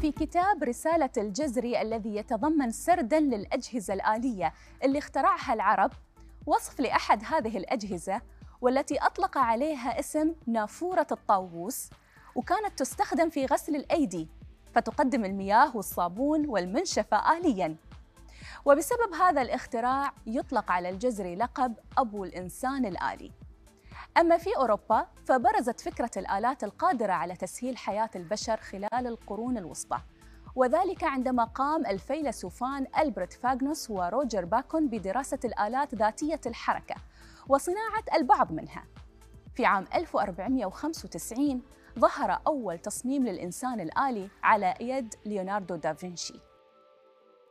في كتاب رسالة الجزري الذي يتضمن سرداً للأجهزة الآلية اللي اخترعها العرب، وصف لأحد هذه الأجهزة والتي أطلق عليها اسم نافورة الطاووس، وكانت تستخدم في غسل الأيدي، فتقدم المياه والصابون والمنشفة آلياً. وبسبب هذا الاختراع يطلق على الجزري لقب أبو الإنسان الآلي. أما في أوروبا فبرزت فكرة الآلات القادرة على تسهيل حياة البشر خلال القرون الوسطى، وذلك عندما قام الفيلسوفان ألبرت فاغنوس وروجر باكون بدراسة الآلات ذاتية الحركة وصناعة البعض منها. في عام 1495 ظهر أول تصميم للإنسان الآلي على يد ليوناردو دافينشي.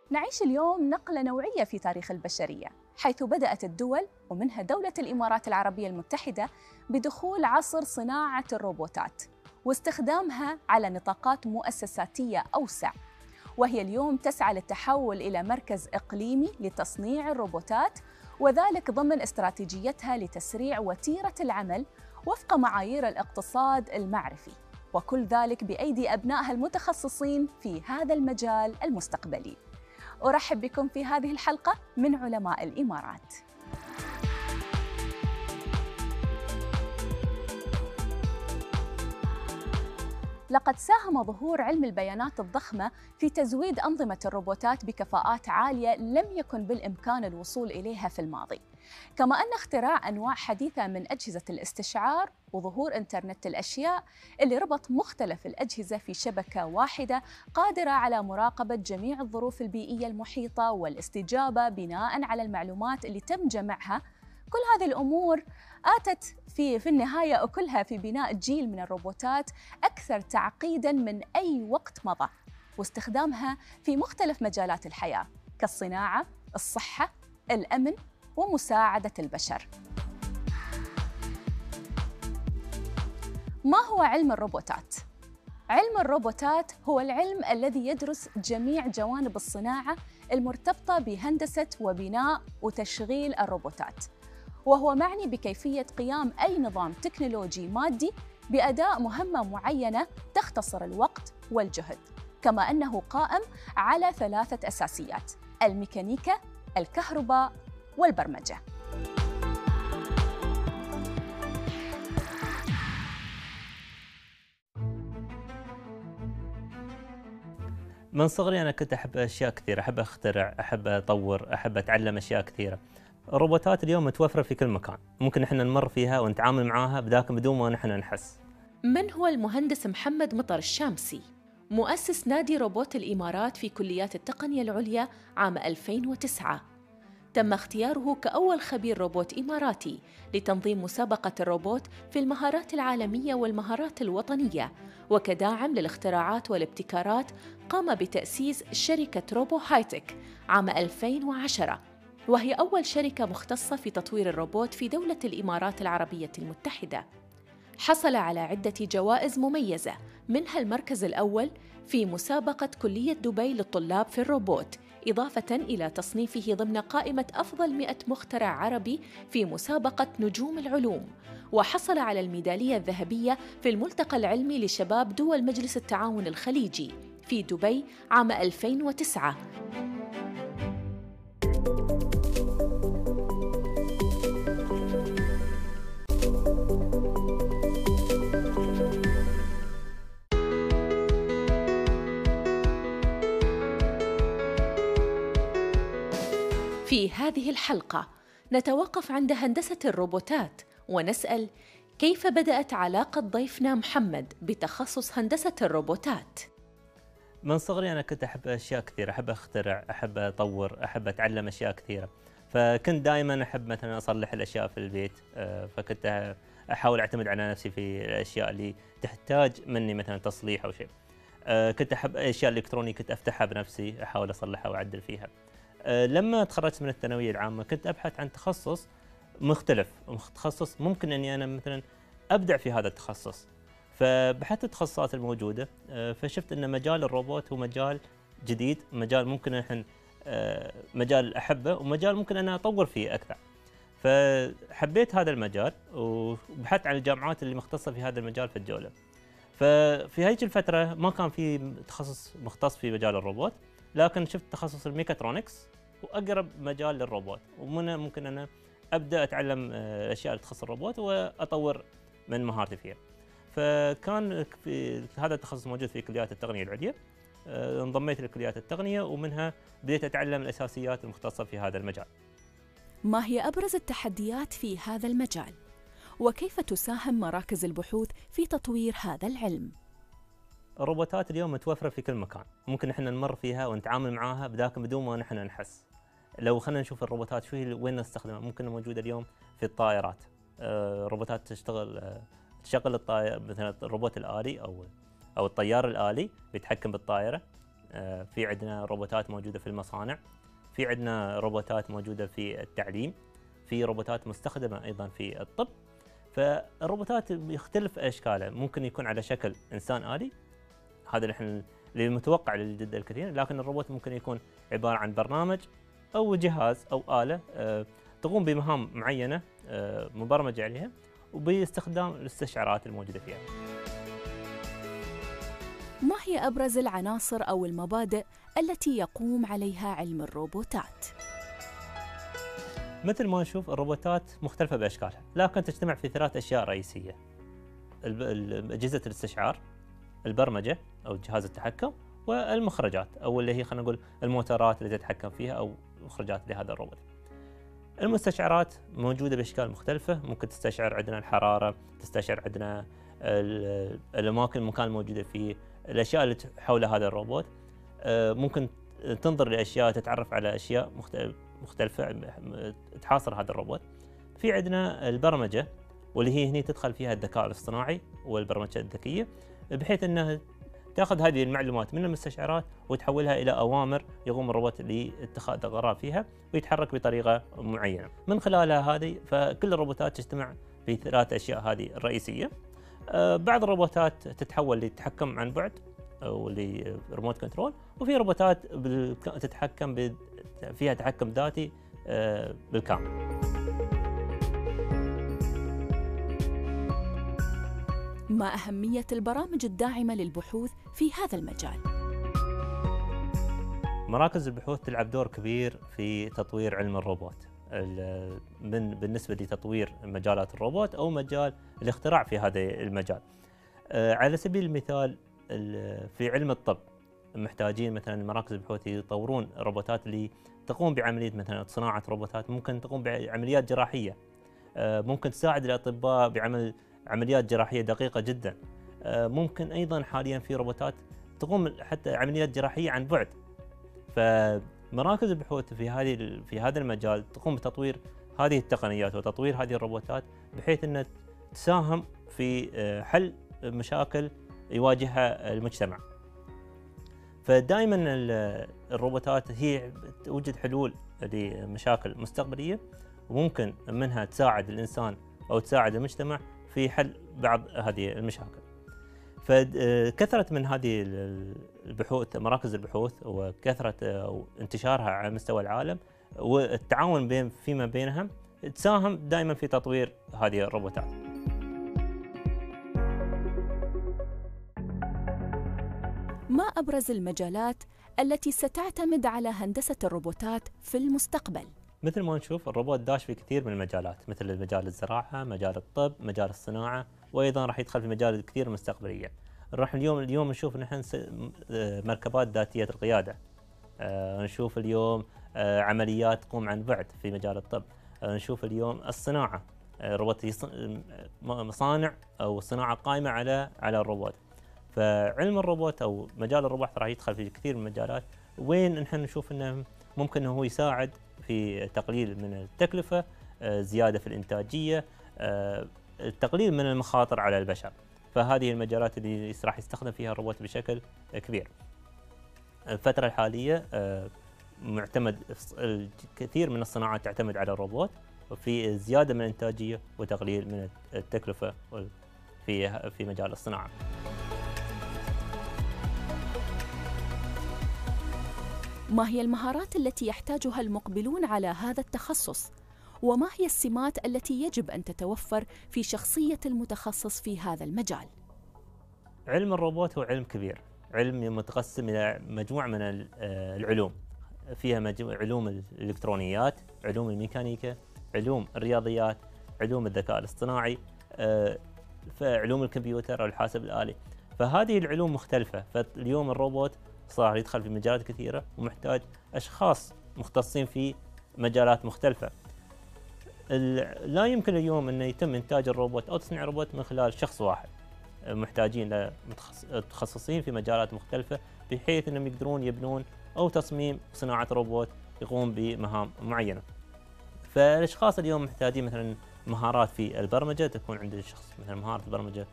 نعيش اليوم نقلة نوعية في تاريخ البشرية، حيث بدأت الدول ومنها دولة الإمارات العربية المتحدة بدخول عصر صناعة الروبوتات واستخدامها على نطاقات مؤسساتية أوسع، وهي اليوم تسعى للتحول إلى مركز إقليمي لتصنيع الروبوتات، وذلك ضمن استراتيجيتها لتسريع وتيرة العمل وفق معايير الاقتصاد المعرفي، وكل ذلك بأيدي أبنائها المتخصصين في هذا المجال المستقبلي. أرحب بكم في هذه الحلقة من علماء الإمارات. لقد ساهم ظهور علم البيانات الضخمة في تزويد أنظمة الروبوتات بكفاءات عالية لم يكن بالإمكان الوصول إليها في الماضي، كما أن اختراع أنواع حديثة من أجهزة الاستشعار وظهور إنترنت الأشياء اللي ربط مختلف الأجهزة في شبكة واحدة قادرة على مراقبة جميع الظروف البيئية المحيطة والاستجابة بناء على المعلومات اللي تم جمعها. كل هذه الأمور آتت في النهاية أكلها في بناء جيل من الروبوتات أكثر تعقيداً من أي وقت مضى، واستخدامها في مختلف مجالات الحياة كالصناعة، الصحة، الأمن، ومساعدة البشر. ما هو علم الروبوتات؟ علم الروبوتات هو العلم الذي يدرس جميع جوانب الصناعة المرتبطة بهندسة وبناء وتشغيل الروبوتات، وهو معني بكيفية قيام أي نظام تكنولوجي مادي بأداء مهمة معينة تختصر الوقت والجهد، كما أنه قائم على ثلاثة أساسيات: الميكانيكا، الكهرباء، والبرمجة. من صغري أنا كنت أحب أشياء كثيرة، أحب أخترع، أحب أطور، أحب أتعلم أشياء كثيرة. الروبوتات اليوم متوفرة في كل مكان، ممكن احنا نمر فيها ونتعامل معاها بدون ما نحن نحس. من هو المهندس محمد مطر الشامسي، مؤسس نادي روبوت الإمارات في كليات التقنية العليا عام 2009. تم اختياره كأول خبير روبوت إماراتي لتنظيم مسابقة الروبوت في المهارات العالمية والمهارات الوطنية، وكداعم للاختراعات والابتكارات قام بتأسيس شركة روبو هايتك عام 2010، وهي أول شركة مختصة في تطوير الروبوت في دولة الإمارات العربية المتحدة. حصل على عدة جوائز مميزة، منها المركز الأول في مسابقة كلية دبي للطلاب في الروبوت، إضافة إلى تصنيفه ضمن قائمة أفضل 100 مخترع عربي في مسابقة نجوم العلوم، وحصل على الميدالية الذهبية في الملتقى العلمي لشباب دول مجلس التعاون الخليجي في دبي عام 2009. في هذه الحلقة نتوقف عند هندسة الروبوتات ونسأل: كيف بدأت علاقة ضيفنا محمد بتخصص هندسة الروبوتات؟ من صغري أنا كنت أحب أشياء كثيرة، أحب أخترع، أحب أطور، أحب أتعلم أشياء كثيرة، فكنت دائما أحب مثلا أصلح الأشياء في البيت، فكنت أحاول أعتمد على نفسي في الأشياء اللي تحتاج مني مثلا تصليح أو شيء. كنت أحب أشياء إلكترونية، كنت أفتحها بنفسي أحاول أصلحها وأعدل فيها. لما تخرجت من الثانويه العامه كنت ابحث عن تخصص مختلف، تخصص ممكن اني انا مثلا ابدع في هذا التخصص، فبحثت التخصصات الموجوده، فشفت ان مجال الروبوت هو مجال جديد، مجال ممكن احنا مجال احبه، ومجال ممكن انا اطور فيه اكثر. فحبيت هذا المجال وبحثت عن الجامعات اللي مختصه في هذا المجال في الجوله. ففي هيك الفتره ما كان في تخصص مختص في مجال الروبوت، لكن شفت تخصص الميكاترونكس واقرب مجال للروبوت، ومنه ممكن انا ابدا اتعلم الاشياء اللي تخص الروبوت واطور من مهارتي فيها. فكان في هذا التخصص موجود في كليات التقنيه العليا، انضميت لكليات التقنيه ومنها بديت اتعلم الاساسيات المختصه في هذا المجال. ما هي ابرز التحديات في هذا المجال؟ وكيف تساهم مراكز البحوث في تطوير هذا العلم؟ الروبوتات اليوم متوفره في كل مكان، ممكن احنا نمر فيها ونتعامل معاها بداك بدون ما نحن نحس. لو خلينا نشوف الروبوتات شو هي، وين نستخدمها، ممكن موجوده اليوم في الطائرات، روبوتات تشغل الطائرة، مثلا الروبوت الآلي أو الطيار الآلي بيتحكم بالطائرة. في عندنا روبوتات موجودة في المصانع، في عندنا روبوتات موجودة في التعليم، في روبوتات مستخدمة أيضا في الطب. فالروبوتات يختلف أشكالها، ممكن يكون على شكل إنسان آلي، هذا نحن اللي متوقع للجد الكثير، لكن الروبوت ممكن يكون عبارة عن برنامج أو جهاز أو آلة تقوم بمهام معينة مبرمجة عليها وباستخدام الاستشعارات الموجودة فيها. ما هي أبرز العناصر أو المبادئ التي يقوم عليها علم الروبوتات؟ مثل ما نشوف الروبوتات مختلفة بأشكالها، لكن تجتمع في ثلاث أشياء رئيسية: أجهزة الاستشعار، البرمجة أو جهاز التحكم، والمخرجات أو اللي هي خلينا نقول الموتورات اللي تتحكم فيها أو مخرجات لهذا الروبوت. المستشعرات موجودة بأشكال مختلفة، ممكن تستشعر عندنا الحرارة، تستشعر عندنا الأماكن المكان الموجودة فيه، الأشياء اللي حول هذا الروبوت، ممكن تنظر لأشياء، تتعرف على أشياء مختلفة تحاصر هذا الروبوت. في عندنا البرمجة واللي هي هنا تدخل فيها الذكاء الاصطناعي والبرمجة الذكية، بحيث أنها تأخذ هذه المعلومات من المستشعرات وتحولها إلى أوامر يقوم الروبوت لاتخاذ قرار فيها ويتحرك بطريقة معينة من خلالها هذه. فكل الروبوتات تجتمع في ثلاث أشياء هذه الرئيسية. بعض الروبوتات تتحول لتحكم عن بعد أو لريموت كنترول، وفي روبوتات تتحكم فيها تحكم ذاتي بالكامل. ما أهمية البرامج الداعمة للبحوث في هذا المجال؟ مراكز البحوث تلعب دور كبير في تطوير علم الروبوت، بالنسبة لتطوير مجالات الروبوت أو مجال الاختراع في هذا المجال. على سبيل المثال في علم الطب محتاجين مثلا مراكز البحوث يطورون روبوتات اللي تقوم بعملية مثلا صناعة روبوتات ممكن تقوم بعمليات جراحية، ممكن تساعد الأطباء بعمل عمليات جراحية دقيقة جدا. ممكن أيضا حاليا في روبوتات تقوم حتى عمليات جراحية عن بعد. فمراكز البحوث في هذا المجال تقوم بتطوير هذه التقنيات وتطوير هذه الروبوتات بحيث أنها تساهم في حل مشاكل يواجهها المجتمع. فدائما الروبوتات هي توجد حلول لمشاكل مستقبلية وممكن منها تساعد الإنسان أو تساعد المجتمع في حل بعض هذه المشاكل. فكثرة من هذه البحوث مراكز البحوث وكثرة انتشارها على مستوى العالم والتعاون فيما بينها تساهم دائما في تطوير هذه الروبوتات. ما أبرز المجالات التي ستعتمد على هندسة الروبوتات في المستقبل؟ مثل ما نشوف الروبوت داش في كثير من المجالات، مثل مجال الزراعة، مجال الطب، مجال الصناعة، وأيضا راح يدخل في مجال كثير مستقبليا. راح اليوم نشوف نحن مركبات ذاتية القيادة، نشوف اليوم عمليات تقوم عن بعد في مجال الطب، نشوف اليوم الصناعة، روبوت مصانع أو صناعة قائمة على الروبوت. فعلم الروبوت أو مجال الروبوت راح يدخل في كثير من المجالات، وين نحن نشوف أنه ممكن هو يساعد في تقليل من التكلفة، زيادة في الإنتاجية، التقليل من المخاطر على البشر. فهذه المجالات اللي راح يستخدم فيها الروبوت بشكل كبير. الفترة الحالية معتمد الكثير من الصناعات تعتمد على الروبوت في زيادة من الإنتاجية وتقليل من التكلفة في مجال الصناعة. ما هي المهارات التي يحتاجها المقبلون على هذا التخصص؟ وما هي السمات التي يجب أن تتوفر في شخصية المتخصص في هذا المجال؟ علم الروبوت هو علم كبير، علم متقسم إلى مجموعة من العلوم، فيها علوم الإلكترونيات، علوم الميكانيكا، علوم الرياضيات، علوم الذكاء الاصطناعي، فعلوم الكمبيوتر أو الحاسب الآلي. فهذه العلوم مختلفة، فاليوم الروبوت صار يدخل في مجالات كثيرة ومحتاج أشخاص مختصين في مجالات مختلفة. لا يمكن اليوم أن يتم إنتاج الروبوت أو تصنيع الروبوت من خلال شخص واحد، محتاجين لمتخصصين في مجالات مختلفة بحيث أنهم يقدرون يبنون أو تصميم صناعة روبوت يقوم بمهام معينة. فالأشخاص اليوم محتاجين مثلا مهارات في البرمجة، تكون عند الشخص مثلا مهارة البرمجة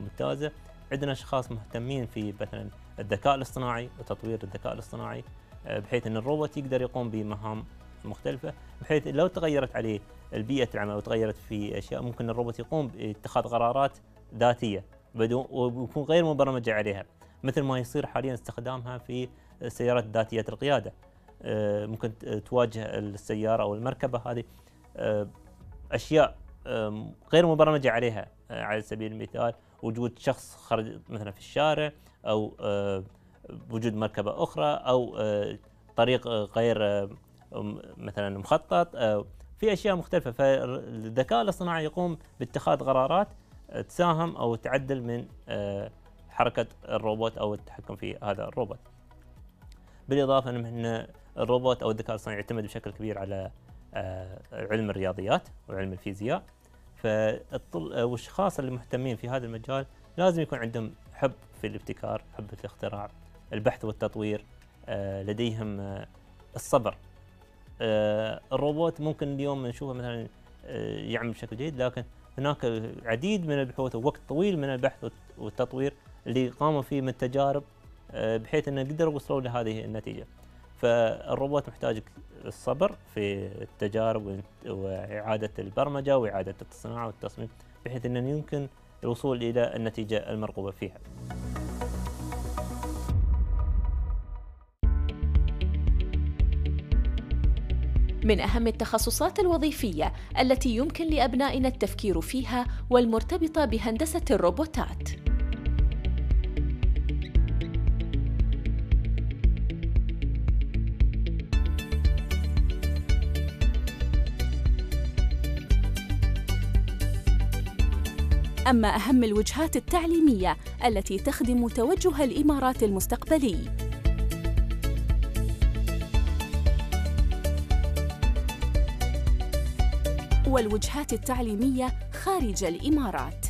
ممتازة. عندنا أشخاص مهتمين في مثلا الذكاء الاصطناعي وتطوير الذكاء الاصطناعي بحيث أن الروبوت يقدر يقوم بمهام مختلفة، بحيث لو تغيرت عليه البيئة العمل وتغيرت في أشياء ممكن الروبوت يقوم باتخاذ قرارات ذاتية بدون ويكون غير مبرمجة عليها، مثل ما يصير حاليا استخدامها في السيارات ذاتية القيادة. ممكن تواجه السيارة أو المركبة هذه أشياء غير مبرمجة عليها، على سبيل المثال وجود شخص خرج مثلا في الشارع أو وجود مركبة أخرى أو طريق غير مثلا مخطط، في أشياء مختلفة. فالذكاء الاصطناعي يقوم باتخاذ قرارات تساهم أو تعدل من حركة الروبوت أو التحكم في هذا الروبوت. بالإضافة أن الروبوت أو الذكاء الاصطناعي يعتمد بشكل كبير على علم الرياضيات وعلم الفيزياء، والأشخاص اللي مهتمين في هذا المجال لازم يكون عندهم حب في الابتكار، حب في الاختراع، البحث والتطوير، لديهم الصبر. الروبوت ممكن اليوم نشوفه مثلا يعمل بشكل جيد، لكن هناك العديد من البحوث ووقت طويل من البحث والتطوير اللي قاموا فيه من التجارب بحيث انه قدروا يوصلوا لهذه النتيجة. فالروبوت محتاج الصبر في التجارب وإعادة البرمجة وإعادة الصناعة والتصميم بحيث انه يمكن الوصول الى النتيجة المرغوبة فيها. من أهم التخصصات الوظيفية التي يمكن لأبنائنا التفكير فيها والمرتبطة بهندسة الروبوتات. أما أهم الوجهات التعليمية التي تخدم توجه الإمارات المستقبلي. والوجهات التعليمية خارج الإمارات.